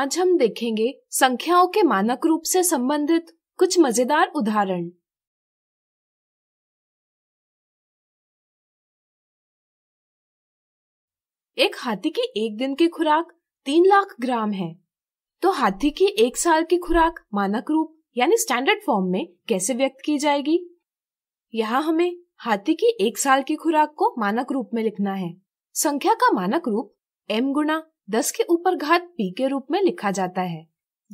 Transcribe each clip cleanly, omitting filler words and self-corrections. आज हम देखेंगे संख्याओं के मानक रूप से संबंधित कुछ मजेदार उदाहरण। एक हाथी की एक दिन की खुराक 3 लाख ग्राम है, तो हाथी की एक साल की खुराक मानक रूप यानी स्टैंडर्ड फॉर्म में कैसे व्यक्त की जाएगी? यहाँ हमें हाथी की एक साल की खुराक को मानक रूप में लिखना है। संख्या का मानक रूप m × 10⁻⁵ के रूप में लिखा जाता है,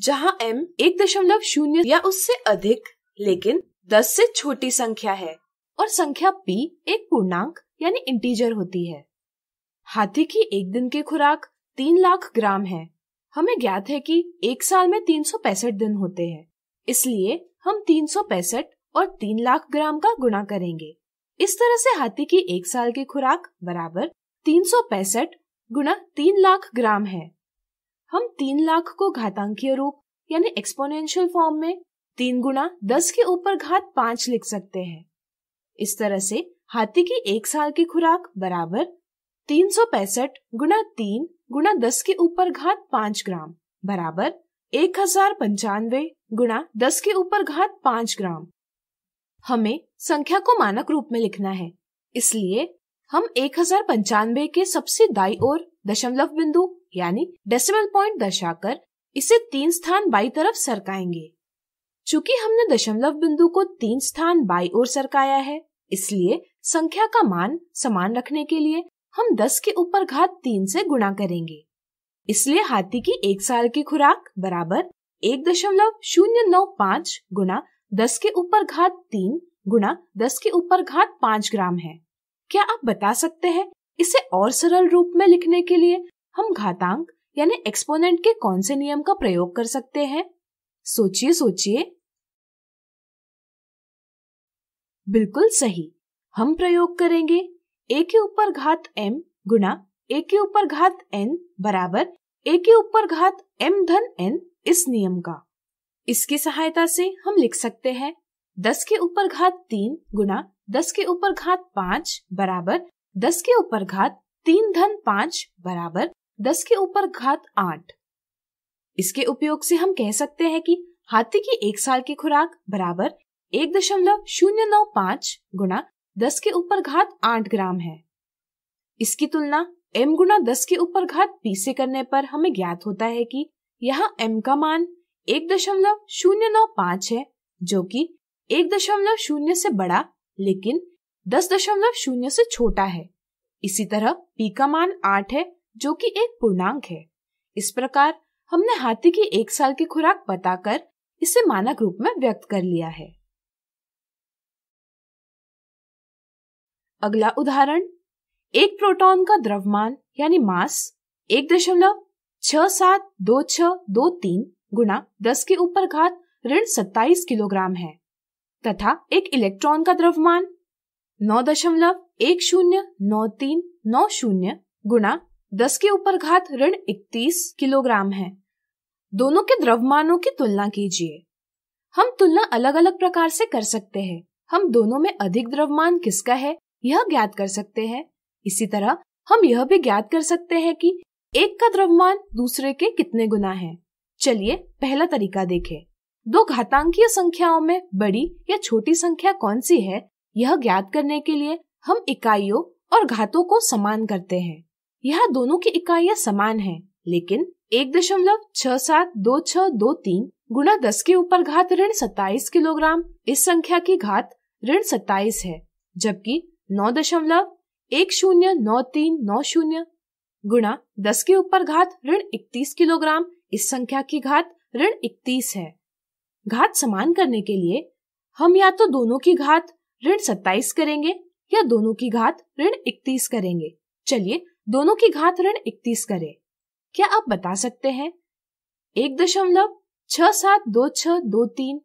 जहाँ m 1.0 या उससे अधिक लेकिन 10 से छोटी संख्या है और संख्या p एक पूर्णांक यानी इंटीजर होती है। हाथी की एक दिन की खुराक 3 लाख ग्राम है। हमें ज्ञात है कि एक साल में 365 दिन होते हैं, इसलिए हम 365 और 3 लाख ग्राम का गुणा करेंगे। इस तरह से हाथी की एक साल की खुराक बराबर 365 × 3 लाख ग्राम है। हम 3 लाख को घातांकीय रूप यानी एक्सपोनेंशियल फॉर्म में 3 × 10⁵ लिख सकते हैं। इस तरह से हाथी की एक साल की खुराक बराबर 365 × 3 × 10⁵ ग्राम बराबर 1095 × 10⁵ ग्राम। हमें संख्या को मानक रूप में लिखना है, इसलिए हम 1095 के सबसे दाई ओर दशमलव बिंदु यानी डेसिमल पॉइंट दर्शाकर इसे 3 स्थान बाई तरफ सरकाएंगे। चूंकि हमने दशमलव बिंदु को 3 स्थान बाई ओर सरकाया है, इसलिए संख्या का मान समान रखने के लिए हम 10⁻³ से गुणा करेंगे। इसलिए हाथी की एक साल की खुराक बराबर 1.095 × 10⁻³ × 10⁻⁵ ग्राम है। क्या आप बता सकते हैं इसे और सरल रूप में लिखने के लिए हम घातांक यानी एक्सपोनेंट के कौन से नियम का प्रयोग कर सकते हैं? सोचिए। बिल्कुल सही, हम प्रयोग करेंगे a⁻m × a⁻n बराबर a⁻m⁰ n इस नियम का। इसकी सहायता से हम लिख सकते हैं 10⁻³ × 10⁵ बराबर 10⁻³ (3⁵) बराबर 10⁻৮। इसके उपयोग से हम कह सकते हैं कि हाथी की एक साल की खुराक बराबर 1.095 × 10⁻৮ ग्राम है। इसकी तुलना m × 10⁵ से करने पर हमें ज्ञात होता है कि यहाँ m का मान 1.095 है, जो कि 1.0 से बड़ा लेकिन 10.0 से छोटा है। इसी तरह p का मान 8 है, जो कि एक पूर्णांक है। इस प्रकार हमने हाथी की एक साल की खुराक बताकर इसे मानक रूप में व्यक्त कर लिया है। अगला उदाहरण, एक प्रोटॉन का द्रव्यमान यानी मास 1.67262 × 10⁻⁷ किलोग्राम है तथा एक इलेक्ट्रॉन का द्रव्यमान 9.109390 × 10⁻31 किलोग्राम है। दोनों के द्रव्यमानों की तुलना कीजिए। हम तुलना अलग अलग प्रकार से कर सकते हैं। हम दोनों में अधिक द्रव्यमान किसका है यह ज्ञात कर सकते हैं। इसी तरह हम यह भी ज्ञात कर सकते हैं कि एक का द्रव्यमान दूसरे के कितने गुना है। चलिए पहला तरीका देखें। 2 घातांकीय संख्याओं में बड़ी या छोटी संख्या कौन सी है यह ज्ञात करने के लिए हम इकाइयों और घातों को समान करते हैं। यहाँ दोनों की इकाइयां समान हैं, लेकिन 1.67262 × 10⁻27 किलोग्राम इस संख्या की घात (-27) है, जबकि 9.109390 × 10⁻31 किलोग्राम इस संख्या की घात (-31) है। घात समान करने के लिए हम या तो दोनों की घात (-27) करेंगे या दोनों की घात (-31) करेंगे। चलिए दोनों की घात (-31) करें। क्या आप बता सकते हैं 1.67262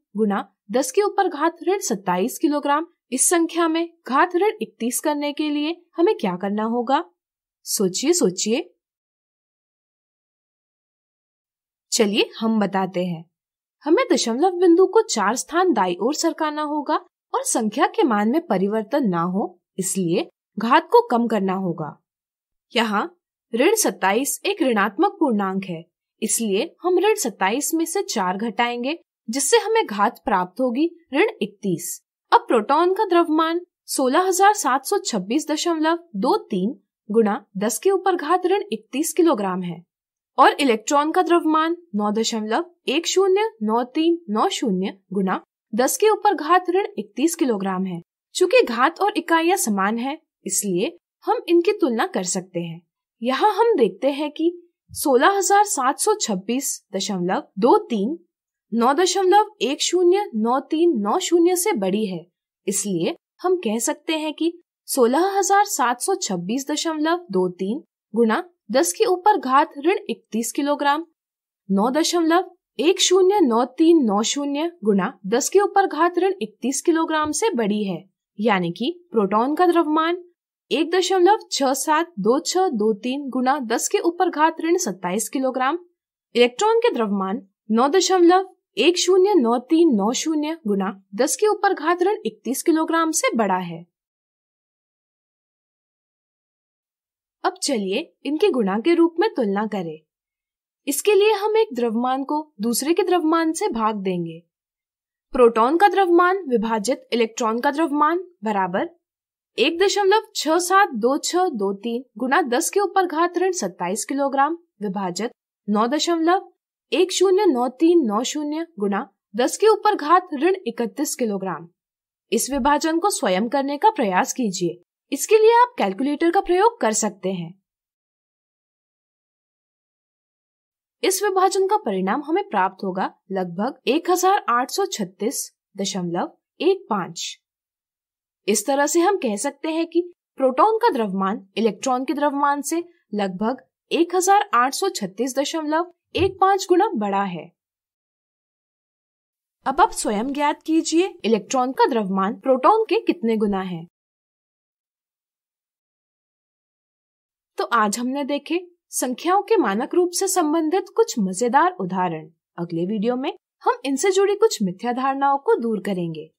× 10⁻27 किलोग्राम इस संख्या में घात (-31) करने के लिए हमें क्या करना होगा? सोचिए। चलिए हम बताते हैं। हमें दशमलव बिंदु को 4 स्थान दाई ओर सरकाना होगा और संख्या के मान में परिवर्तन ना हो, इसलिए घात को कम करना होगा। यहाँ (-27) एक ऋणात्मक पूर्णांक है, इसलिए हम ऋण 27 में से 4 घटाएंगे जिससे हमें घात प्राप्त होगी ऋण 31। अब प्रोटॉन का द्रव्यमान 16,726.23 गुणा 10 के ऊपर घात ऋण 31 किलोग्राम है और इलेक्ट्रॉन का द्रव्यमान 9.109390 गुणा 10 के ऊपर घात ऋण 31 किलोग्राम है। चूँकि घात और इकाइयां समान है इसलिए हम इनकी तुलना कर सकते हैं। यहाँ हम देखते हैं कि 16,726.23 9.109390 से बड़ी है, इसलिए हम कह सकते हैं कि 16,726.23 गुणा 10 के ऊपर घात ऋण 31 किलोग्राम 9.109390 गुणा 10 के ऊपर घात ऋण 31 किलोग्राम से बड़ी है, यानी कि प्रोटॉन का द्रव्यमान 1.672623 गुणा 10 के ऊपर घात ऋण 27 किलोग्राम, इलेक्ट्रॉन के द्रव्यमान 9.109390 गुणा 10 के ऊपर घात ऋण 31 किलोग्राम से बड़ा है। अब चलिए इनके गुणा के रूप में तुलना करें। इसके लिए हम एक द्रव्यमान को दूसरे के द्रव्यमान से भाग देंगे। प्रोटॉन का द्रव्यमान विभाजित इलेक्ट्रॉन का द्रव्यमान बराबर 1.672623 गुणा 10 के ऊपर घात ऋण 27 किलोग्राम विभाजित 9.109390 गुणा 10 के ऊपर घात ऋण 31 किलोग्राम। इस विभाजन को स्वयं करने का प्रयास कीजिए। इसके लिए आप कैलकुलेटर का प्रयोग कर सकते हैं। इस विभाजन का परिणाम हमें प्राप्त होगा लगभग 1836.15। इस तरह से हम कह सकते हैं कि प्रोटॉन का द्रव्यमान इलेक्ट्रॉन के द्रव्यमान से लगभग 1836.15 गुना बड़ा है। अब आप स्वयं ज्ञात कीजिए इलेक्ट्रॉन का द्रव्यमान प्रोटॉन के कितने गुना है। तो आज हमने देखे संख्याओं के मानक रूप से संबंधित कुछ मजेदार उदाहरण। अगले वीडियो में हम इनसे जुड़ी कुछ मिथ्या धारणाओं को दूर करेंगे।